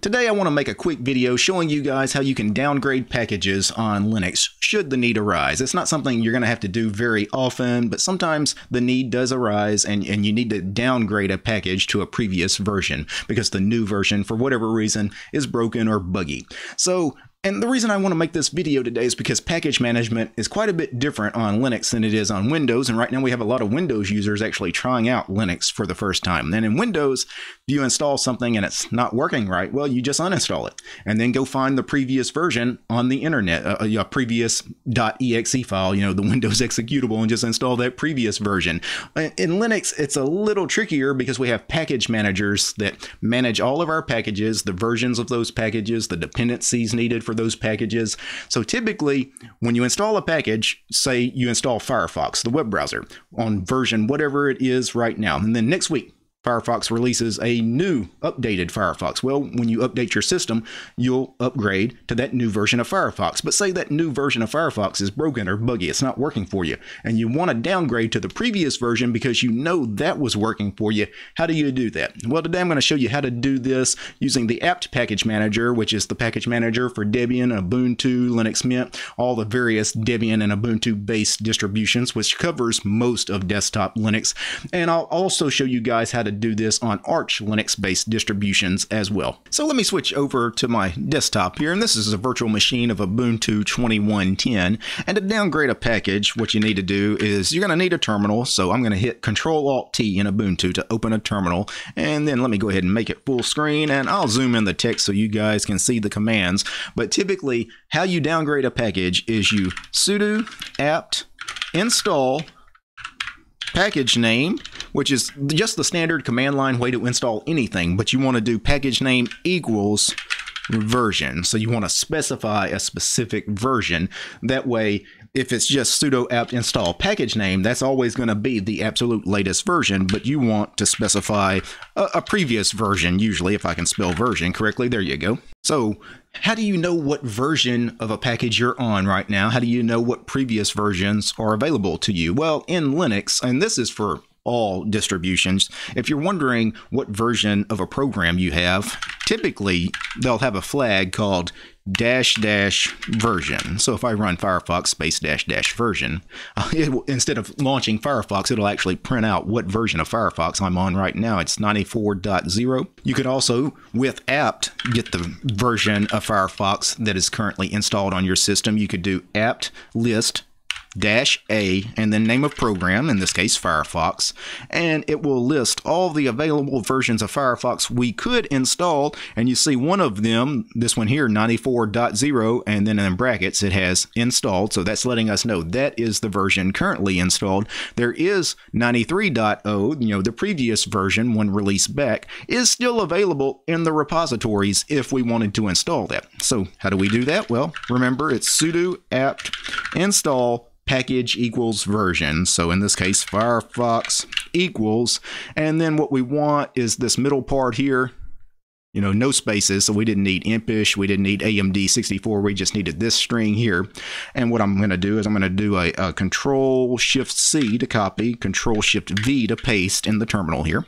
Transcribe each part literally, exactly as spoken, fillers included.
Today I want to make a quick video showing you guys how you can downgrade packages on Linux should the need arise. It's not something you're going to have to do very often, but sometimes the need does arise and, and you need to downgrade a package to a previous version because the new version, for whatever reason, is broken or buggy. So, and the reason I want to make this video today is because package management is quite a bit different on Linux than it is on Windows, and right now we have a lot of Windows users actually trying out Linux for the first time. And in Windows, if you install something and it's not working right, well, you just uninstall it and then go find the previous version on the internet, a, a previous .exe file, you know, the Windows executable, and just install that previous version. In Linux, it's a little trickier because we have package managers that manage all of our packages, the versions of those packages, the dependencies needed for For those packages. So typically when you install a package, say you install Firefox, the web browser, on version whatever it is right now, and then next week Firefox releases a new updated Firefox. Well, when you update your system, you'll upgrade to that new version of Firefox. But say that new version of Firefox is broken or buggy, it's not working for you, and you want to downgrade to the previous version because you know that was working for you. How do you do that? Well, today I'm going to show you how to do this using the apt package manager, which is the package manager for Debian, Ubuntu, Linux Mint, all the various Debian and Ubuntu based distributions, which covers most of desktop Linux. And I'll also show you guys how to do this on Arch Linux based distributions as well. So let me switch over to my desktop here, and this is a virtual machine of Ubuntu twenty-one ten. And to downgrade a package, what you need to do is you're going to need a terminal. So I'm going to hit control alt T in Ubuntu to open a terminal, and then let me go ahead and make it full screen, and I'll zoom in the text so you guys can see the commands. But typically how you downgrade a package is you sudo apt install package name, which is just the standard command line way to install anything, but you want to do package name equals version. So you want to specify a specific version. That way, if it's just sudo apt install package name, that's always going to be the absolute latest version, but you want to specify a, a previous version, usually, if I can spell version correctly. There you go. So how do you know what version of a package you're on right now? How do you know what previous versions are available to you? Well, in Linux, and this is for all distributions, if you're wondering what version of a program you have, typically they'll have a flag called dash dash version. So if I run Firefox space dash dash version, it will, instead of launching Firefox, it'll actually print out what version of Firefox I'm on right now. It's ninety-four point oh. You could also, with apt, get the version of Firefox that is currently installed on your system. You could do apt list dash a and then name of program, in this case Firefox, and it will list all the available versions of Firefox we could install. And you see one of them, this one here, ninety-four point oh, and then in brackets it has installed, so that's letting us know that is the version currently installed. There is ninety-three point oh, you know, the previous version, one release back, is still available in the repositories if we wanted to install that. So how do we do that? Well, remember, it's sudo apt install package equals version. So in this case, Firefox equals, and then what we want is this middle part here, you know, no spaces. So we didn't need impish, we didn't need A M D sixty-four, we just needed this string here. And what I'm going to do is I'm going to do a, a control shift C to copy, control shift V to paste in the terminal here.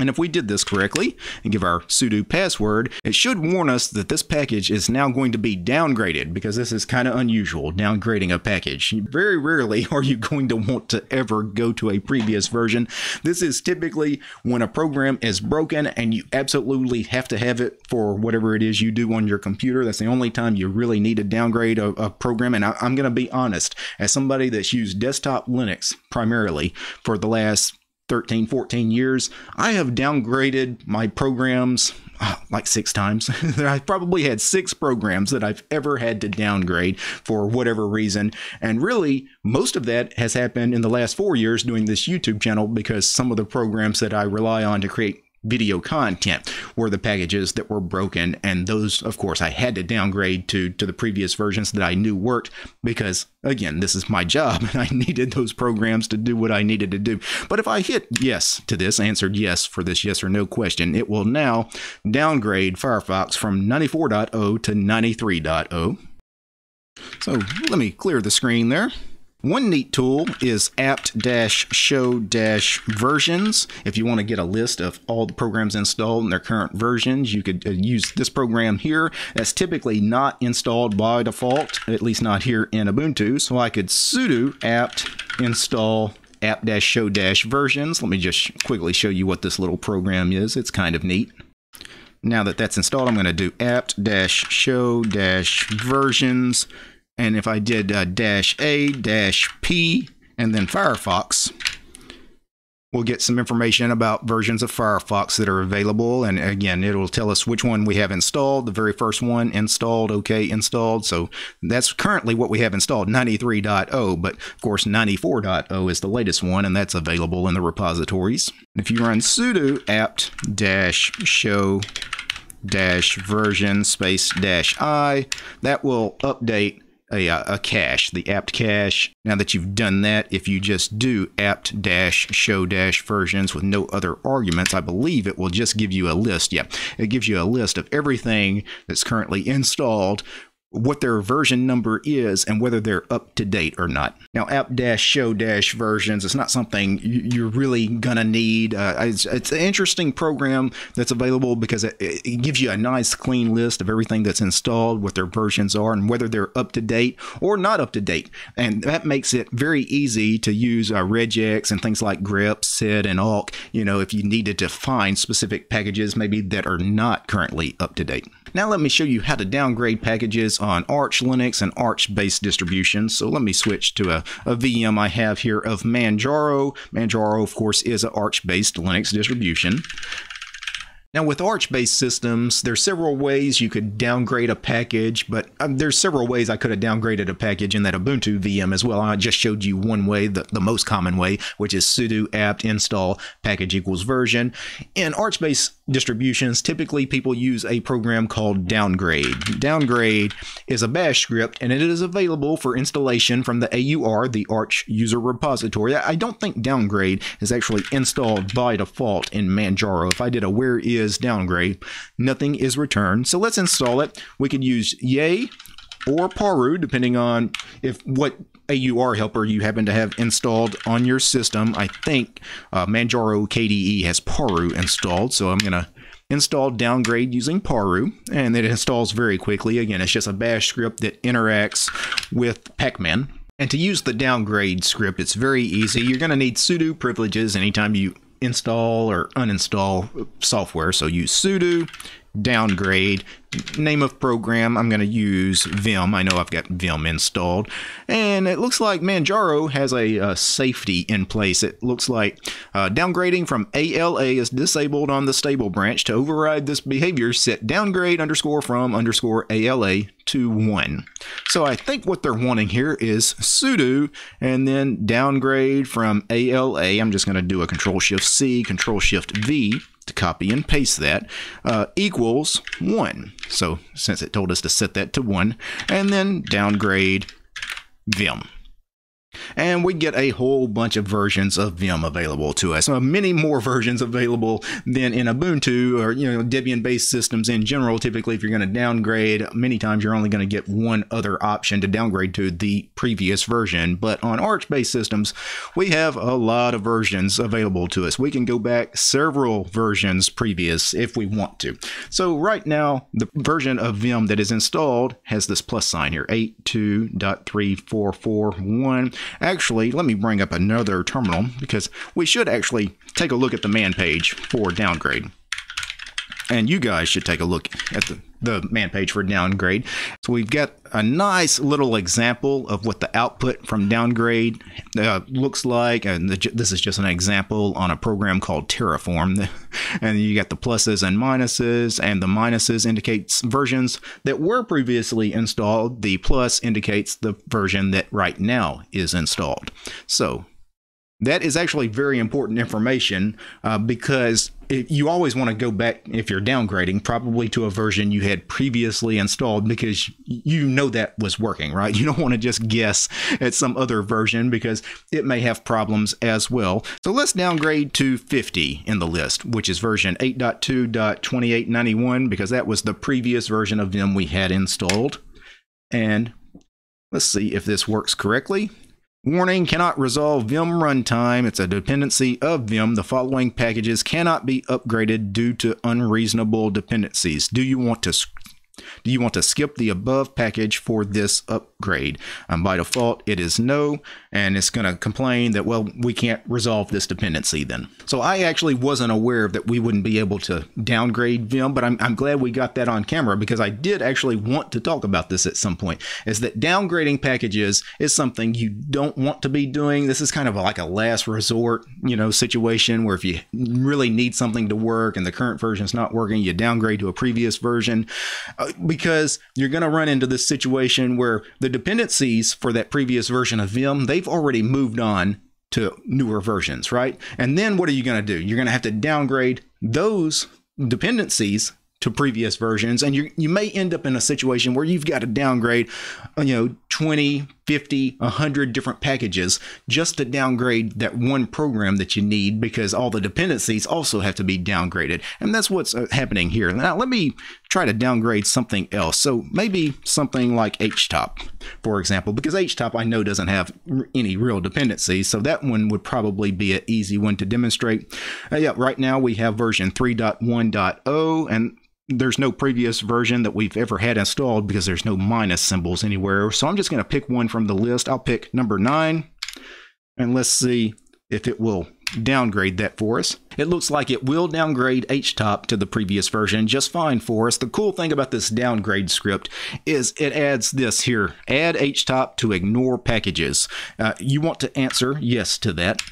And if we did this correctly and give our sudo password, it should warn us that this package is now going to be downgraded, because this is kind of unusual, downgrading a package. Very rarely are you going to want to ever go to a previous version. This is typically when a program is broken and you absolutely have to have it for whatever it is you do on your computer. That's the only time you really need to downgrade a, a program. And I, I'm going to be honest, as somebody that's used desktop Linux primarily for the last thirteen, fourteen years, I have downgraded my programs oh, like six times. I've probably had six programs that I've ever had to downgrade for whatever reason. And really, most of that has happened in the last four years doing this YouTube channel, because some of the programs that I rely on to create video content were the packages that were broken. And those, of course, I had to downgrade to, to the previous versions that I knew worked, because, again, this is my job and I needed those programs to do what I needed to do. But if I hit yes to this, answered yes for this yes or no question, it will now downgrade Firefox from ninety-four point oh to ninety-three point oh. So let me clear the screen there. One neat tool is apt-show-versions. If you want to get a list of all the programs installed and their current versions, you could use this program here. That's typically not installed by default, at least not here in Ubuntu. So I could sudo apt install apt-show-versions. Let me just quickly show you what this little program is. It's kind of neat. Now that that's installed, I'm going to do apt-show-versions. And if I did uh, dash A, dash P, and then Firefox, we'll get some information about versions of Firefox that are available. And again, it'll tell us which one we have installed, the very first one, installed, okay, installed. So that's currently what we have installed, ninety-three point oh, but of course ninety-four point oh is the latest one, and that's available in the repositories. If you run sudo apt-show-version space dash I, that will update A, a cache, the apt cache. Now that you've done that, if you just do apt-show-versions with no other arguments, I believe it will just give you a list. Yeah, it gives you a list of everything that's currently installed, what their version number is, and whether they're up to date or not. Now, apt-show-versions is not something you're really gonna need. Uh, it's, it's an interesting program that's available because it, it gives you a nice clean list of everything that's installed, what their versions are, and whether they're up to date or not up to date. And that makes it very easy to use uh, regex and things like grep, sed, and awk, you know, if you needed to find specific packages maybe that are not currently up to date. Now let me show you how to downgrade packages on Arch Linux and Arch-based distributions. So let me switch to a, a V M I have here of Manjaro. Manjaro, of course, is an Arch-based Linux distribution. Now with Arch-based systems, there's several ways you could downgrade a package, but um, there's several ways I could have downgraded a package in that Ubuntu V M as well. I just showed you one way, the, the most common way, which is sudo apt install package equals version. In Arch-based distributions, typically people use a program called downgrade. Downgrade is a bash script, and it is available for installation from the A U R, the Arch User Repository. I don't think downgrade is actually installed by default in Manjaro. If I did a where is Is downgrade, nothing is returned. So let's install it. We could use yay or Paru, depending on if what A U R helper you happen to have installed on your system. I think uh, Manjaro K D E has Paru installed, so I'm gonna install downgrade using Paru, and it installs very quickly. Again, it's just a bash script that interacts with Pac-Man. And to use the downgrade script, it's very easy. You're gonna need sudo privileges anytime you install or uninstall software. So use sudo downgrade. Name of program, I'm going to use Vim. I know I've got Vim installed. And it looks like Manjaro has a, a safety in place. It looks like uh, downgrading from A L A is disabled on the stable branch. To override this behavior, set downgrade underscore from underscore A L A to one. So I think what they're wanting here is sudo and then downgrade from A L A. I'm just going to do a control shift C, control shift V to copy and paste that, uh, equals one. So since it told us to set that to one, and then downgrade Vim. And we get a whole bunch of versions of Vim available to us. So many more versions available than in Ubuntu or, you know, Debian-based systems in general. Typically, if you're going to downgrade, many times you're only going to get one other option to downgrade to the previous version. But on Arch-based systems, we have a lot of versions available to us. We can go back several versions previous if we want to. So right now, the version of Vim that is installed has this plus sign here, eight two dot three four four one. Actually, let me bring up another terminal because we should actually take a look at the man page for downgrade. And you guys should take a look at the, the man page for downgrade. So we've got a nice little example of what the output from downgrade uh, looks like. And the, this is just an example on a program called Terraform. And you got the pluses and minuses, and the minuses indicates versions that were previously installed. The plus indicates the version that right now is installed. So that is actually very important information uh, because it, you always want to go back, if you're downgrading, probably to a version you had previously installed because you know that was working, right? You don't want to just guess at some other version because it may have problems as well. So let's downgrade to fifty in the list, which is version eight dot two dot twenty-eight ninety-one, because that was the previous version of Vim we had installed. And let's see if this works correctly. Warning, cannot resolve Vim runtime. It's a dependency of Vim. The following packages cannot be upgraded due to unreasonable dependencies. Do you want to do you want to skip the above package for this upgrade? Um, by default, it is no, and it's going to complain that, well, we can't resolve this dependency then. So I actually wasn't aware that we wouldn't be able to downgrade Vim, but I'm, I'm glad we got that on camera, because I did actually want to talk about this at some point, is that downgrading packages is something you don't want to be doing. This is kind of like a last resort, you know, situation where if you really need something to work and the current version is not working, you downgrade to a previous version. Because you're going to run into this situation where the dependencies for that previous version of Vim, they've already moved on to newer versions, right? And then what are you going to do? You're going to have to downgrade those dependencies to previous versions. And you you may end up in a situation where you've got to downgrade, you know, twenty, fifty, a hundred different packages just to downgrade that one program that you need, because all the dependencies also have to be downgraded. And that's what's happening here. Now, let me try to downgrade something else. So maybe something like htop, for example, because htop I know doesn't have any real dependencies. So that one would probably be an easy one to demonstrate. Uh, yeah, right now we have version three point one point zero, and there's no previous version that we've ever had installed because there's no minus symbols anywhere. So I'm just going to pick one from the list. I'll pick number nine, and let's see if it will downgrade that for us. It looks like it will downgrade htop to the previous version just fine for us. The cool thing about this downgrade script is it adds this here, add htop to ignore packages. Uh, you want to answer yes to that.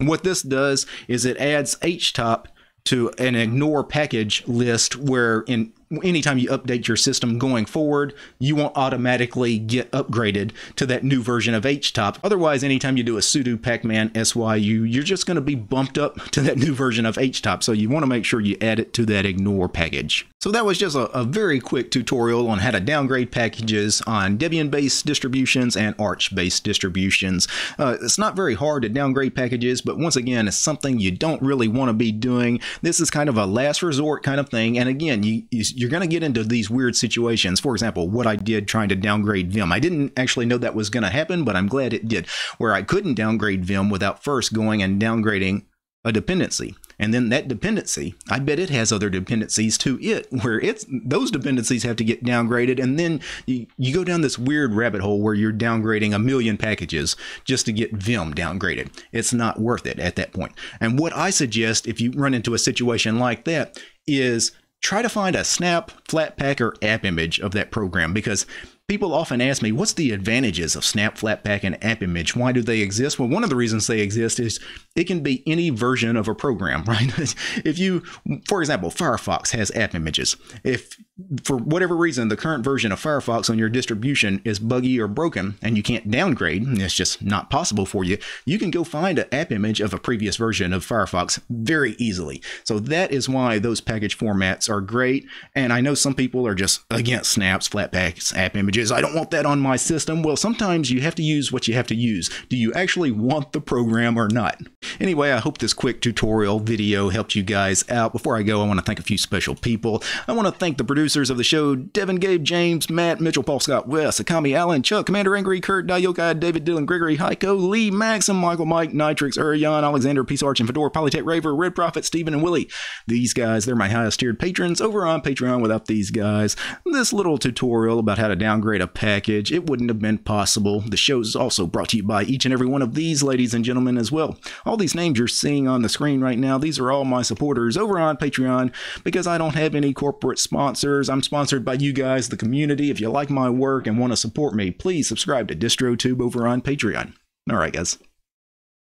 And what this does is it adds htop to an ignore package list, where in anytime you update your system going forward, you won't automatically get upgraded to that new version of htop. Otherwise, anytime you do a sudo Pac-Man S Y U, you're just going to be bumped up to that new version of htop. So you want to make sure you add it to that ignore package. So that was just a, a very quick tutorial on how to downgrade packages on Debian-based distributions and Arch-based distributions. Uh, it's not very hard to downgrade packages, but once again, it's something you don't really want to be doing. This is kind of a last resort kind of thing. And again, you, you you're going to get into these weird situations. For example, what I did trying to downgrade Vim. I didn't actually know that was going to happen, but I'm glad it did, where I couldn't downgrade Vim without first going and downgrading a dependency. And then that dependency, I bet it has other dependencies to it, where it's those dependencies have to get downgraded. And then you, you go down this weird rabbit hole where you're downgrading a million packages just to get Vim downgraded. It's not worth it at that point. And what I suggest, if you run into a situation like that, is try to find a Snap, Flatpak, or AppImage of that program, because people often ask me, what's the advantages of Snap, Flatpak, and AppImage? Why do they exist? Well, one of the reasons they exist is it can be any version of a program, right? If you, for example, Firefox has AppImages. If for whatever reason the current version of Firefox on your distribution is buggy or broken and you can't downgrade, it's just not possible for you, you can go find an AppImage of a previous version of Firefox very easily. So that is why those package formats are great. And I know some people are just against Snaps, Flatpaks, AppImages. I don't want that on my system. Well, sometimes you have to use what you have to use. Do you actually want the program or not? Anyway, I hope this quick tutorial video helped you guys out. Before I go, I want to thank a few special people. I want to thank the producers of the show, Devin, Gabe, James, Matt, Mitchell, Paul, Scott, West, Akami, Allen, Chuck, Commander Angry, Kurt, Dayokai, David, Dylan, Gregory, Heiko, Lee, Max, and Michael, Mike, Nitrix, Urion, Alexander, Peace, Arch, and Fedora, Polytech, Raver, Red Prophet, Stephen, and Willie. These guys, they're my highest tiered patrons over on Patreon. Without these guys, this little tutorial about how to downgrade a package, it wouldn't have been possible. The show is also brought to you by each and every one of these ladies and gentlemen as well. All these names you're seeing on the screen right now, these are all my supporters over on Patreon, because I don't have any corporate sponsors. I'm sponsored by you guys, the community. If you like my work and want to support me, please subscribe to DistroTube over on Patreon. All right, guys.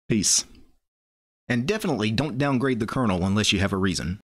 Peace. And definitely don't downgrade the kernel unless you have a reason.